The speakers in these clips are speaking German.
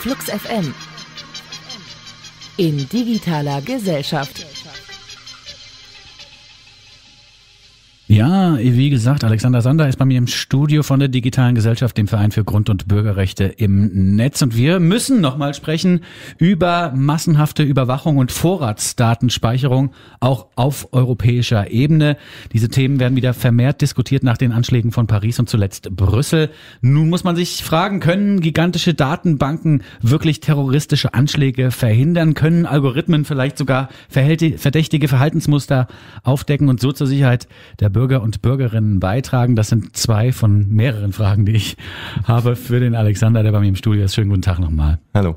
FluxFM in digitaler Gesellschaft. Ja, wie gesagt, Alexander Sander ist bei mir im Studio von der Digitalen Gesellschaft, dem Verein für Grund- und Bürgerrechte im Netz. Und wir müssen nochmal sprechen über massenhafte Überwachung und Vorratsdatenspeicherung, auch auf europäischer Ebene. Diese Themen werden wieder vermehrt diskutiert nach den Anschlägen von Paris und zuletzt Brüssel. Nun muss man sich fragen, können gigantische Datenbanken wirklich terroristische Anschläge verhindern? Können Algorithmen vielleicht sogar verdächtige Verhaltensmuster aufdecken und so zur Sicherheit der Bürger und Bürgerinnen beitragen? Das sind zwei von mehreren Fragen, die ich habe für den Alexander, der bei mir im Studio ist. Schönen guten Tag nochmal. Hallo.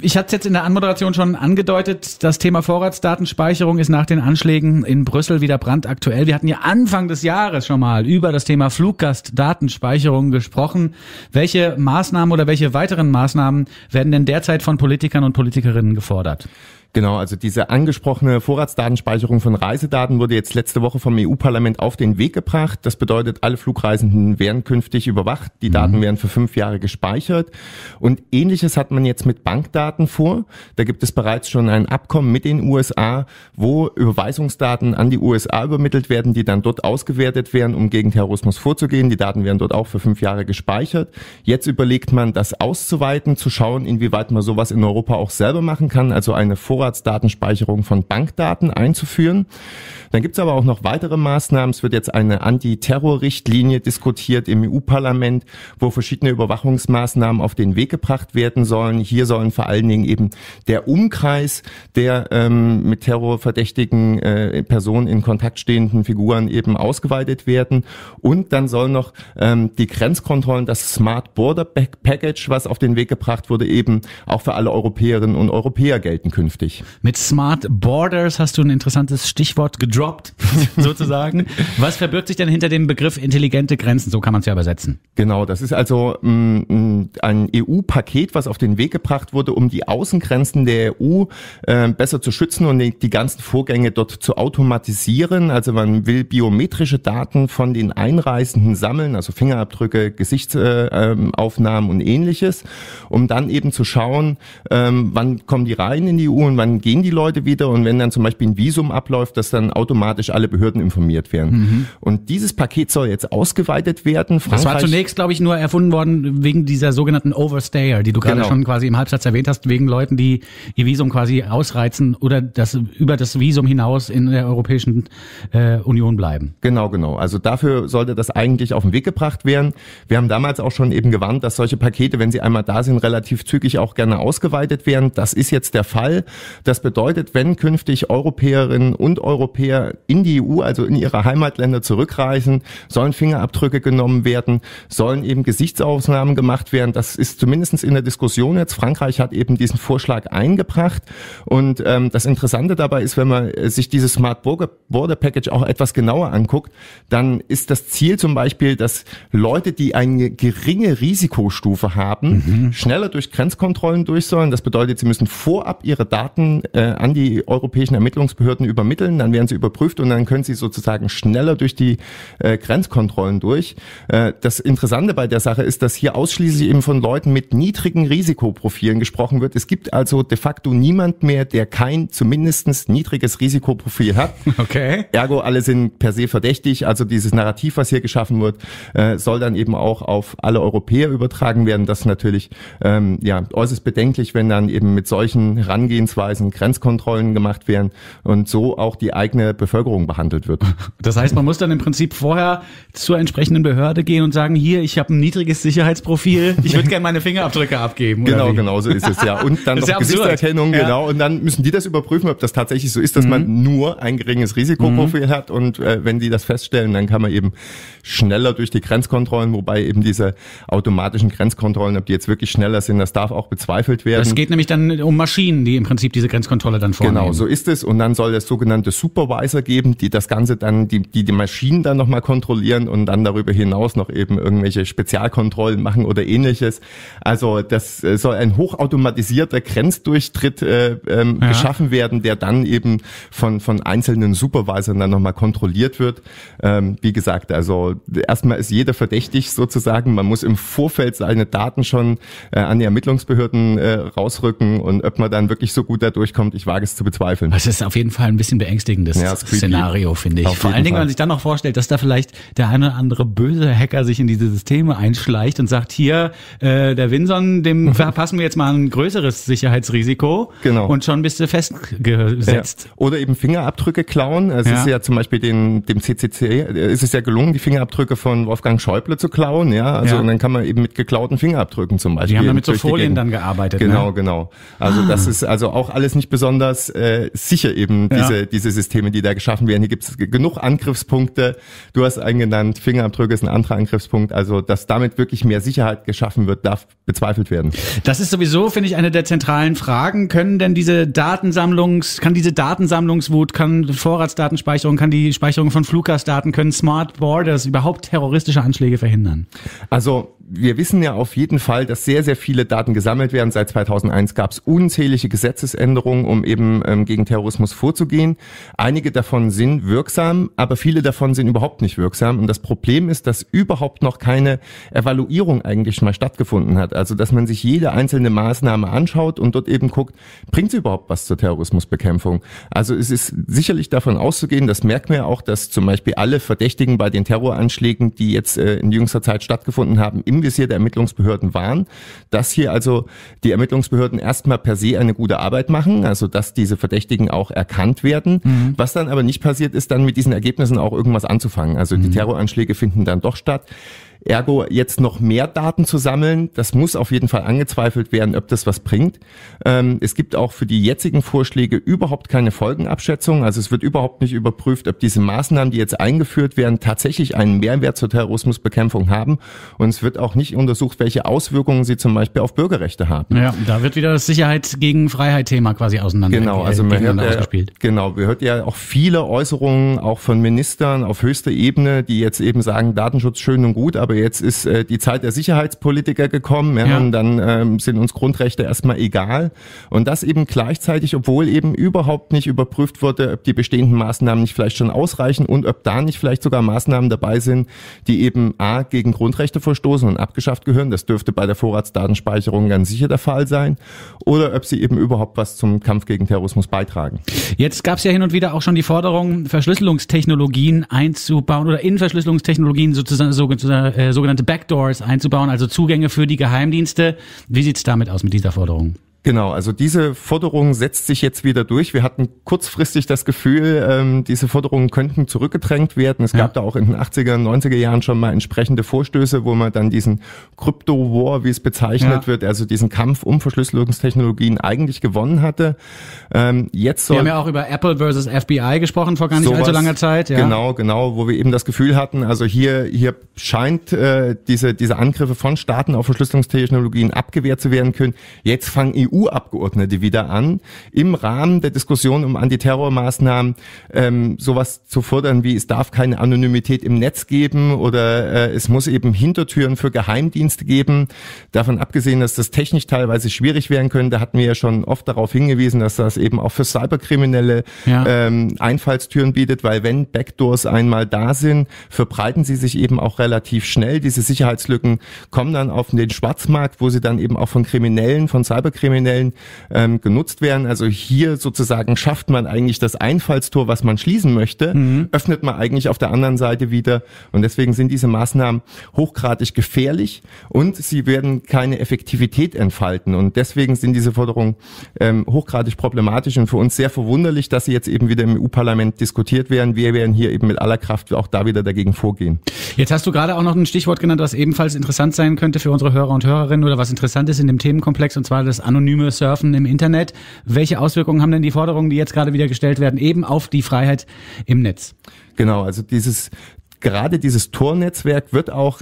Ich hatte es jetzt in der Anmoderation schon angedeutet, das Thema Vorratsdatenspeicherung ist nach den Anschlägen in Brüssel wieder brandaktuell. Wir hatten ja Anfang des Jahres schon mal über das Thema Fluggastdatenspeicherung gesprochen. Welche Maßnahmen oder welche weiteren Maßnahmen werden denn derzeit von Politikern und Politikerinnen gefordert? Genau, also diese angesprochene Vorratsdatenspeicherung von Reisedaten wurde jetzt letzte Woche vom EU-Parlament auf den Weg gebracht. Das bedeutet, alle Flugreisenden werden künftig überwacht. Die Daten werden für 5 Jahre gespeichert. Und Ähnliches hat man jetzt mit Bankdaten vor. Da gibt es bereits schon ein Abkommen mit den USA, wo Überweisungsdaten an die USA übermittelt werden, die dann dort ausgewertet werden, um gegen Terrorismus vorzugehen. Die Daten werden dort auch für 5 Jahre gespeichert. Jetzt überlegt man, das auszuweiten, zu schauen, inwieweit man sowas in Europa auch selber machen kann, also eine Vorratsdatenspeicherung von Bankdaten einzuführen. Dann gibt es aber auch noch weitere Maßnahmen. Es wird jetzt eine Antiterror-Richtlinie diskutiert im EU-Parlament, wo verschiedene Überwachungsmaßnahmen auf den Weg gebracht werden sollen. Hier sollen vor allen Dingen eben der Umkreis der mit terrorverdächtigen Personen in Kontakt stehenden Figuren eben ausgeweitet werden. Und dann sollen noch die Grenzkontrollen, das Smart Border Package, was auf den Weg gebracht wurde, eben auch für alle Europäerinnen und Europäer gelten künftig. Mit Smart Borders hast du ein interessantes Stichwort gedroppt, sozusagen. Was verbirgt sich denn hinter dem Begriff intelligente Grenzen? So kann man es ja übersetzen. Genau, das ist also ein EU-Paket, was auf den Weg gebracht wurde, um die Außengrenzen der EU besser zu schützen und die ganzen Vorgänge dort zu automatisieren. Also man will biometrische Daten von den Einreisenden sammeln, also Fingerabdrücke, Gesichtsaufnahmen und Ähnliches, um dann eben zu schauen, wann kommen die rein in die EU und wann gehen die Leute wieder, und wenn dann zum Beispiel ein Visum abläuft, dass dann automatisch alle Behörden informiert werden. Und dieses Paket soll jetzt ausgeweitet werden. Frankreich, das war zunächst, glaube ich, nur erfunden worden wegen dieser sogenannten Overstayer, die du gerade schon quasi im Halbsatz erwähnt hast, wegen Leuten, die ihr Visum quasi ausreizen oder das über das Visum hinaus in der Europäischen Union bleiben. Genau. Also dafür sollte das eigentlich auf den Weg gebracht werden. Wir haben damals auch schon eben gewarnt, dass solche Pakete, wenn sie einmal da sind, relativ zügig auch gerne ausgeweitet werden. Das ist jetzt der Fall. Das bedeutet, wenn künftig Europäerinnen und Europäer in die EU, also in ihre Heimatländer zurückreisen, sollen Fingerabdrücke genommen werden, sollen eben Gesichtsaufnahmen gemacht werden. Das ist zumindest in der Diskussion jetzt. Frankreich hat eben diesen Vorschlag eingebracht. Und das Interessante dabei ist, wenn man sich dieses Smart Border Package auch etwas genauer anguckt, dann ist das Ziel zum Beispiel, dass Leute, die eine geringe Risikostufe haben, schneller durch Grenzkontrollen durch sollen. Das bedeutet, sie müssen vorab ihre Daten an die europäischen Ermittlungsbehörden übermitteln, dann werden sie überprüft und dann können sie sozusagen schneller durch die Grenzkontrollen durch. Das Interessante bei der Sache ist, dass hier ausschließlich eben von Leuten mit niedrigen Risikoprofilen gesprochen wird. Es gibt also de facto niemand mehr, der kein zumindest niedriges Risikoprofil hat. Okay. Ergo, alle sind per se verdächtig. Also dieses Narrativ, was hier geschaffen wird, soll dann eben auch auf alle Europäer übertragen werden. Das ist natürlich äußerst bedenklich, wenn dann eben mit solchen Herangehensweisen Grenzkontrollen gemacht werden und so auch die eigene Bevölkerung behandelt wird. Das heißt, man muss dann im Prinzip vorher zur entsprechenden Behörde gehen und sagen, hier, ich habe ein niedriges Sicherheitsprofil, ich würde gerne meine Fingerabdrücke abgeben. Genau, so ist es ja. Und dann noch Gesichtserkennung, genau. Und dann müssen die das überprüfen, ob das tatsächlich so ist, dass man nur ein geringes Risikoprofil hat, und wenn die das feststellen, dann kann man eben schneller durch die Grenzkontrollen, wobei eben diese automatischen Grenzkontrollen, ob die jetzt wirklich schneller sind, das darf auch bezweifelt werden. Das geht nämlich dann um Maschinen, die im Prinzip Prinzip diese Grenzkontrolle dann vornehmen. Genau, so ist es. Und dann soll es sogenannte Supervisor geben, die das Ganze dann, die Maschinen dann nochmal kontrollieren und dann darüber hinaus noch eben irgendwelche Spezialkontrollen machen oder ähnliches. Also das soll ein hochautomatisierter Grenzdurchtritt geschaffen werden, der dann eben von einzelnen Supervisern dann nochmal kontrolliert wird. Wie gesagt, also erstmal ist jeder verdächtig sozusagen. Man muss im Vorfeld seine Daten schon an die Ermittlungsbehörden rausrücken, und ob man dann wirklich so gut da durchkommt, ich wage es zu bezweifeln. Das ist auf jeden Fall ein bisschen beängstigendes Szenario, finde ich. Vor allen Dingen, wenn man sich dann noch vorstellt, dass da vielleicht der eine oder andere böse Hacker sich in diese Systeme einschleicht und sagt, hier, der Winson, dem verpassen wir jetzt mal ein größeres Sicherheitsrisiko, genau, und schon bist du festgesetzt. Ja. Oder eben Fingerabdrücke klauen. Es ist ja zum Beispiel dem CCC, ist es ja gelungen, die Fingerabdrücke von Wolfgang Schäuble zu klauen. Ja, also und dann kann man eben mit geklauten Fingerabdrücken zum Beispiel. Die haben ja mit so Folien dann gearbeitet. Genau, ne? Genau. Also das ist also auch alles nicht besonders sicher eben, diese Systeme, die da geschaffen werden. Hier gibt es genug Angriffspunkte. Du hast einen genannt, Fingerabdrücke ist ein anderer Angriffspunkt. Also dass damit wirklich mehr Sicherheit geschaffen wird, darf bezweifelt werden. Das ist sowieso, finde ich, eine der zentralen Fragen. Kann diese Datensammlungswut, kann Vorratsdatenspeicherung, kann die Speicherung von Fluggastdaten, können Smart Borders überhaupt terroristische Anschläge verhindern? Also wir wissen ja auf jeden Fall, dass sehr, sehr viele Daten gesammelt werden. Seit 2001 gab es unzählige Gesetzesänderungen, um eben gegen Terrorismus vorzugehen. Einige davon sind wirksam, aber viele davon sind überhaupt nicht wirksam. Und das Problem ist, dass überhaupt noch keine Evaluierung eigentlich mal stattgefunden hat. Also dass man sich jede einzelne Maßnahme anschaut und dort eben guckt, bringt es überhaupt was zur Terrorismusbekämpfung? Also es ist sicherlich davon auszugehen, das merkt man ja auch, dass zum Beispiel alle Verdächtigen bei den Terroranschlägen, die jetzt in jüngster Zeit stattgefunden haben, im Visier der Ermittlungsbehörden waren, dass hier also die Ermittlungsbehörden erstmal per se eine gute Arbeit machen, also dass diese Verdächtigen auch erkannt werden. Mhm. Was dann aber nicht passiert ist, dann mit diesen Ergebnissen auch irgendwas anzufangen. Also die Terroranschläge finden dann doch statt. Ergo, jetzt noch mehr Daten zu sammeln, das muss auf jeden Fall angezweifelt werden, ob das was bringt. Es gibt auch für die jetzigen Vorschläge überhaupt keine Folgenabschätzung. Also es wird überhaupt nicht überprüft, ob diese Maßnahmen, die jetzt eingeführt werden, tatsächlich einen Mehrwert zur Terrorismusbekämpfung haben. Und es wird auch nicht untersucht, welche Auswirkungen sie zum Beispiel auf Bürgerrechte haben. Ja, da wird wieder das Sicherheit gegen Freiheit-Thema quasi auseinander. Genau, also man hört, genau, wir hört ja auch viele Äußerungen auch von Ministern auf höchster Ebene, die jetzt eben sagen, Datenschutz schön und gut, aber jetzt ist die Zeit der Sicherheitspolitiker gekommen, und dann sind uns Grundrechte erstmal egal. Und das eben gleichzeitig, obwohl eben überhaupt nicht überprüft wurde, ob die bestehenden Maßnahmen nicht vielleicht schon ausreichen und ob da nicht vielleicht sogar Maßnahmen dabei sind, die eben a, gegen Grundrechte verstoßen und abgeschafft gehören. Das dürfte bei der Vorratsdatenspeicherung ganz sicher der Fall sein. Oder ob sie eben überhaupt was zum Kampf gegen Terrorismus beitragen. Jetzt gab es ja hin und wieder auch schon die Forderung, Verschlüsselungstechnologien einzubauen oder in Verschlüsselungstechnologien sozusagen sogenannte Backdoors einzubauen, also Zugänge für die Geheimdienste. Wie sieht es damit aus mit dieser Forderung? Genau, also diese Forderung setzt sich jetzt wieder durch. Wir hatten kurzfristig das Gefühl, diese Forderungen könnten zurückgedrängt werden. Es gab da auch in den 80er, 90er Jahren schon mal entsprechende Vorstöße, wo man dann diesen Crypto-War, wie es bezeichnet wird, also diesen Kampf um Verschlüsselungstechnologien eigentlich gewonnen hatte. Wir haben ja auch über Apple versus FBI gesprochen vor gar nicht allzu langer Zeit. Ja. Genau, wo wir eben das Gefühl hatten, also hier scheint diese Angriffe von Staaten auf Verschlüsselungstechnologien abgewehrt zu werden können. Jetzt fangen EU-Abgeordnete wieder an, im Rahmen der Diskussion um Antiterrormaßnahmen sowas zu fordern wie, es darf keine Anonymität im Netz geben oder es muss eben Hintertüren für Geheimdienste geben. Davon abgesehen, dass das technisch teilweise schwierig werden könnte, hatten wir ja schon oft darauf hingewiesen, dass das eben auch für Cyberkriminelle Einfallstüren bietet, weil wenn Backdoors einmal da sind, verbreiten sie sich eben auch relativ schnell. Diese Sicherheitslücken kommen dann auf den Schwarzmarkt, wo sie dann eben auch von Kriminellen, von Cyberkriminellen genutzt werden. Also hier sozusagen schafft man eigentlich das Einfallstor, was man schließen möchte, öffnet man eigentlich auf der anderen Seite wieder. Und deswegen sind diese Maßnahmen hochgradig gefährlich und sie werden keine Effektivität entfalten. Und deswegen sind diese Forderungen hochgradig problematisch und für uns sehr verwunderlich, dass sie jetzt eben wieder im EU-Parlament diskutiert werden. Wir werden hier eben mit aller Kraft auch da wieder dagegen vorgehen. Jetzt hast du gerade auch noch ein Stichwort genannt, was ebenfalls interessant sein könnte für unsere Hörer und Hörerinnen oder was interessant ist in dem Themenkomplex, und zwar das anonyme Surfen im Internet. Welche Auswirkungen haben denn die Forderungen, die jetzt gerade wieder gestellt werden, eben auf die Freiheit im Netz? Genau, also gerade dieses Tor-Netzwerk wird auch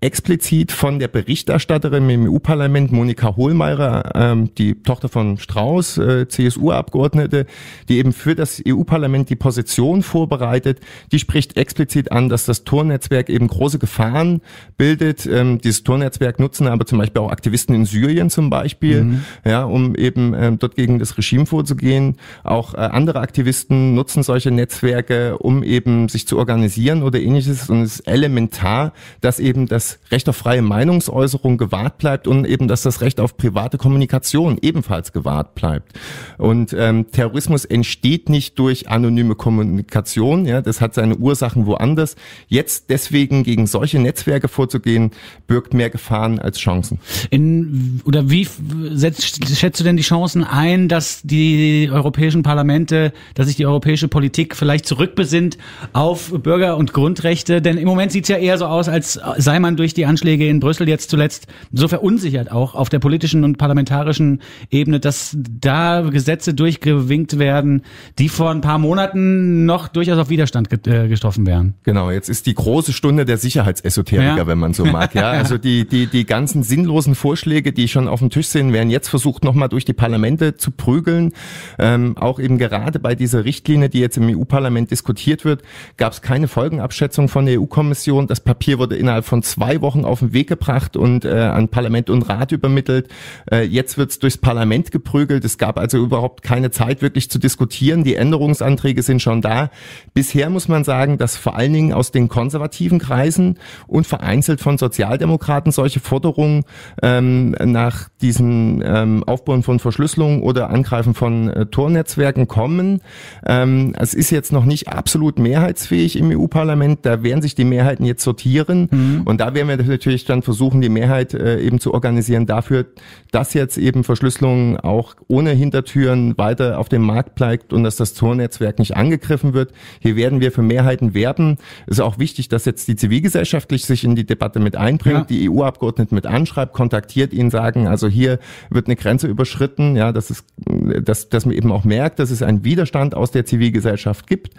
explizit von der Berichterstatterin im EU-Parlament, Monika Hohlmeier, die Tochter von Strauß, CSU-Abgeordnete, die eben für das EU-Parlament die Position vorbereitet, die spricht explizit an, dass das Tor-Netzwerk eben große Gefahren bildet. Dieses Tor-Netzwerk nutzen aber zum Beispiel auch Aktivisten in Syrien zum Beispiel, ja, um eben dort gegen das Regime vorzugehen. Auch andere Aktivisten nutzen solche Netzwerke, um eben sich zu organisieren oder ähnliches. Und es ist elementar, dass eben das Recht auf freie Meinungsäußerung gewahrt bleibt und eben, dass das Recht auf private Kommunikation ebenfalls gewahrt bleibt. Und Terrorismus entsteht nicht durch anonyme Kommunikation, ja, das hat seine Ursachen woanders. Jetzt deswegen gegen solche Netzwerke vorzugehen, birgt mehr Gefahren als Chancen. Oder wie schätzt du denn die Chancen ein, dass die europäischen Parlamente, dass sich die europäische Politik vielleicht zurückbesinnt auf Bürger- und Grundrechte? Denn im Moment sieht es ja eher so aus, als sei man durch die Anschläge in Brüssel jetzt zuletzt so verunsichert, auch auf der politischen und parlamentarischen Ebene, dass da Gesetze durchgewinkt werden, die vor ein paar Monaten noch durchaus auf Widerstand getroffen wären. Genau, jetzt ist die große Stunde der Sicherheitsesoteriker, ja, wenn man so mag. Ja, also die ganzen sinnlosen Vorschläge, die schon auf dem Tisch sind, werden jetzt versucht, nochmal durch die Parlamente zu prügeln. Auch eben gerade bei dieser Richtlinie, die jetzt im EU-Parlament diskutiert wird, gab es keine Folgenabschätzung von der EU-Kommission. Das Papier wurde innerhalb von 2 Wochen auf den Weg gebracht und an Parlament und Rat übermittelt. Jetzt wird es durchs Parlament geprügelt. Es gab also überhaupt keine Zeit, wirklich zu diskutieren. Die Änderungsanträge sind schon da. Bisher muss man sagen, dass vor allen Dingen aus den konservativen Kreisen und vereinzelt von Sozialdemokraten solche Forderungen nach diesen Aufbauen von Verschlüsselung oder Angreifen von Tor-Netzwerken kommen. Es ist jetzt noch nicht absolut mehrheitsfähig im EU-Parlament. Da werden sich die Mehrheiten jetzt sortieren. Und da werden wir natürlich dann versuchen, die Mehrheit eben zu organisieren dafür, dass jetzt eben Verschlüsselung auch ohne Hintertüren weiter auf dem Markt bleibt und dass das Tor-Netzwerk nicht angegriffen wird. Hier werden wir für Mehrheiten werben. Es ist auch wichtig, dass jetzt die zivilgesellschaftlich sich in die Debatte mit einbringt, ja, die EU-Abgeordneten mit anschreibt, kontaktiert, ihnen sagen, also hier wird eine Grenze überschritten, ja, dass man eben auch merkt, dass es einen Widerstand aus der Zivilgesellschaft gibt.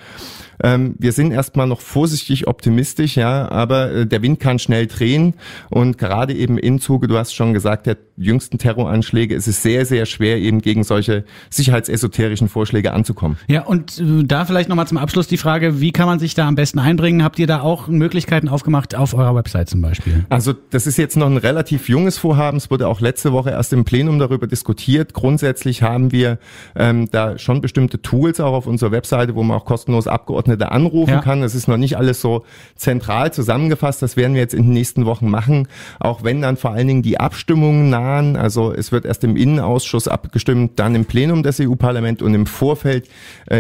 Wir sind erstmal noch vorsichtig optimistisch, ja, aber der Wind kann schnell drehen und gerade eben im Zuge, du hast schon gesagt, der jüngsten Terroranschläge ist es sehr, sehr schwer, eben gegen solche sicherheitsesoterischen Vorschläge anzukommen. Ja, und da vielleicht nochmal zum Abschluss die Frage, wie kann man sich da am besten einbringen? Habt ihr da auch Möglichkeiten aufgemacht auf eurer Website zum Beispiel? Also das ist jetzt noch ein relativ junges Vorhaben. Es wurde auch letzte Woche erst im Plenum darüber diskutiert. Grundsätzlich haben wir da schon bestimmte Tools auch auf unserer Webseite, wo man auch kostenlos Abgeordnete anrufen, ja, kann. Es ist noch nicht alles so zentral zusammengefasst. Das werden wir jetzt in den nächsten Wochen machen, auch wenn dann vor allen Dingen die Abstimmungen nahen. Also es wird erst im Innenausschuss abgestimmt, dann im Plenum des EU-Parlaments und im Vorfeld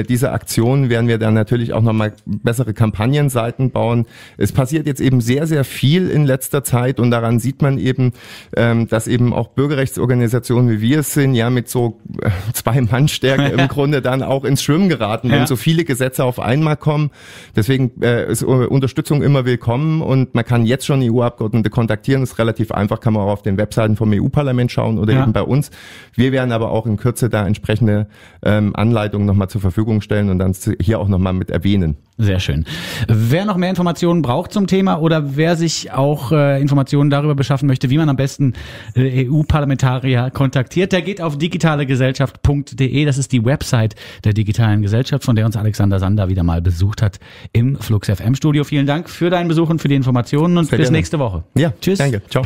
dieser Aktion werden wir dann natürlich auch nochmal bessere Kampagnenseiten bauen. Es passiert jetzt eben sehr, sehr viel in letzter Zeit und daran sieht man eben, dass eben auch Bürgerrechtsorganisationen, wie wir es sind, ja mit so 2 Mann Stärke im Grunde dann auch ins Schwimmen geraten, wenn so viele Gesetze auf einmal kommen. Deswegen ist Unterstützung immer willkommen und man kann jetzt schon EU-Abgeordnete kontaktieren. Das ist relativ einfach, kann man auch auf den Webseiten vom EU-Parlament schauen oder eben bei uns. Wir werden aber auch in Kürze da entsprechende Anleitungen nochmal zur Verfügung stellen und dann hier auch nochmal mit erwähnen. Sehr schön. Wer noch mehr Informationen braucht zum Thema oder wer sich auch Informationen darüber beschaffen möchte, wie man am besten EU-Parlamentarier kontaktiert, der geht auf digitalegesellschaft.de. Das ist die Website der Digitalen Gesellschaft, von der uns Alexander Sander wieder mal besucht hat im FluxFM-Studio. Vielen Dank für deinen Besuch und für die Informationen und bis nächste Woche. Ja, tschüss. Danke. Ciao.